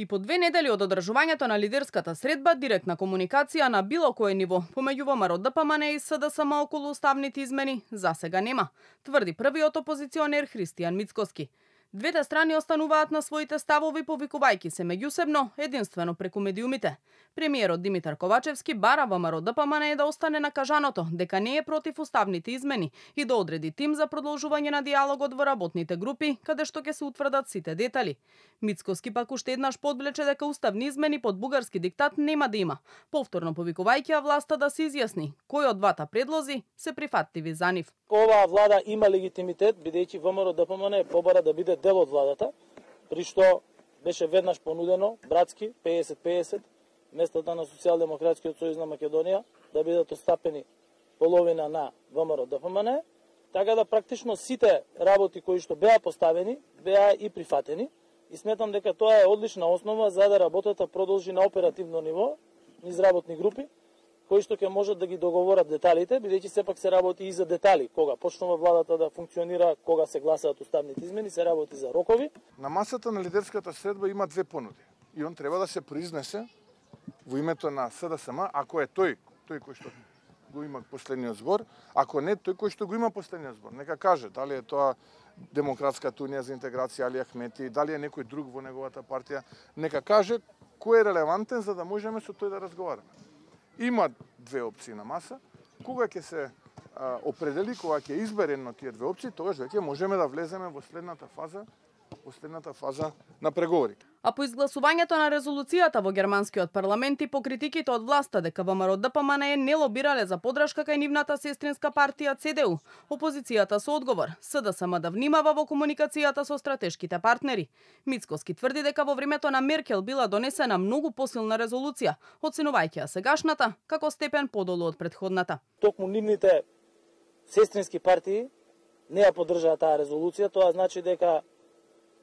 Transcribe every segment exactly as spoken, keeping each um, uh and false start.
И по две недели од одржувањето на лидерската средба, директна комуникација на било кое ниво помеѓу ВМРО-ДПМНЕ и СДСМ околу уставните измени засега нема, тврди првиот опозиционер Христијан Мицкоски. Двете страни остануваат на своите ставови, повикувајќи се меѓусебно, единствено преку медиумите. Премиерот Димитар Ковачевски бара ВМРО-ДПМНЕ да остане на кажаното дека не е против уставните измени и да одреди тим за продолжување на дијалогот во работните групи, каде што ќе се утврдат сите детали. Мицкоски пак уште еднаш подблече дека уставни измени под бугарски диктат нема да има, повторно повикувајќи ја власта да се изјасни кој од двата предлози се прифаттливи за нив. Оваа влада има легитимитет бидејќи ВМРО-ДПМНЕ побара да биде дел од владата, при што беше веднаш понудено, братски, педесет педесет, местата на Социјалдемократскиот сојуз на Македонија да бидат остапени половина на ВМРО-ДПМНЕ, така да практично сите работи кои што беа поставени, беа и прифатени. И сметам дека тоа е одлична основа за да работата продолжи на оперативно ниво, низ работни групи, кои што ќе можат да ги договорат деталите, бидејќи сепак се работи и за детали, кога почнува владата да функционира, кога се гласаат уставните измени, се работи за рокови. На масата на лидерската средба има две понуди и он треба да се произнесе во името на СДСМ, ако е тој, тој кој што го има последниот збор, ако не, тој кој што го има последниот збор. Нека каже дали е тоа Демократската унија за интеграција, али Ахмети, дали е некој друг во неговата партија, нека каже кој е релевантен за да можеме со тој да разговараме. Има две опции на маса. Кога ќе се а, определи, кога ќе избере на тие две опции, тогаш веќе можеме да влеземе во следната фаза, во следната фаза на преговори. А по изгласувањето на резолуцијата во германскиот парламент и по критиките од власта дека ВМРО-ДПМНЕ не лобирале за подршка кај нивната сестринска партија ЦДУ, опозицијата со одговор СДСМ да внимава во комуникацијата со стратешките партнери. Мицкоски тврди дека во времето на Меркел била донесена многу посилна резолуција, оценувајќи ја сегашната како степен подолу од претходната. Токму нивните сестрински партии не ја поддржаа таа резолуција, тоа значи дека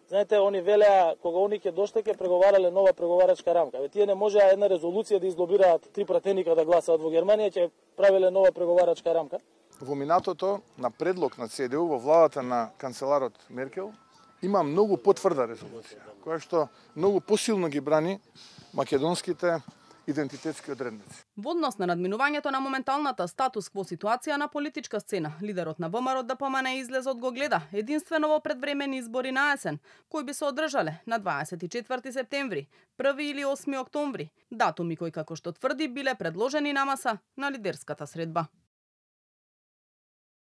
знаете, они велеа, кога они ќе дошле, ќе преговарале нова преговарачка рамка. Ве тие не можеа една резолуција да излобираат три пратеника да гласаат во Германија, ќе правеле нова преговарачка рамка. Во минатото, на предлог на ЦДУ, во владата на канцеларот Меркел, има многу потврда резолуција, која што многу посилно ги брани македонските идентитетски одредници. Во однос на надминувањето на моменталната статус-кво ситуација на политичка сцена, лидерот на ВМРО-ДПМНЕ излезот го гледа единствено во предвремени избори на есен, кои би се одржале на дваесет и четврти септември, први или осми октомври, датуми кои како што тврди биле предложени на маса на лидерската средба.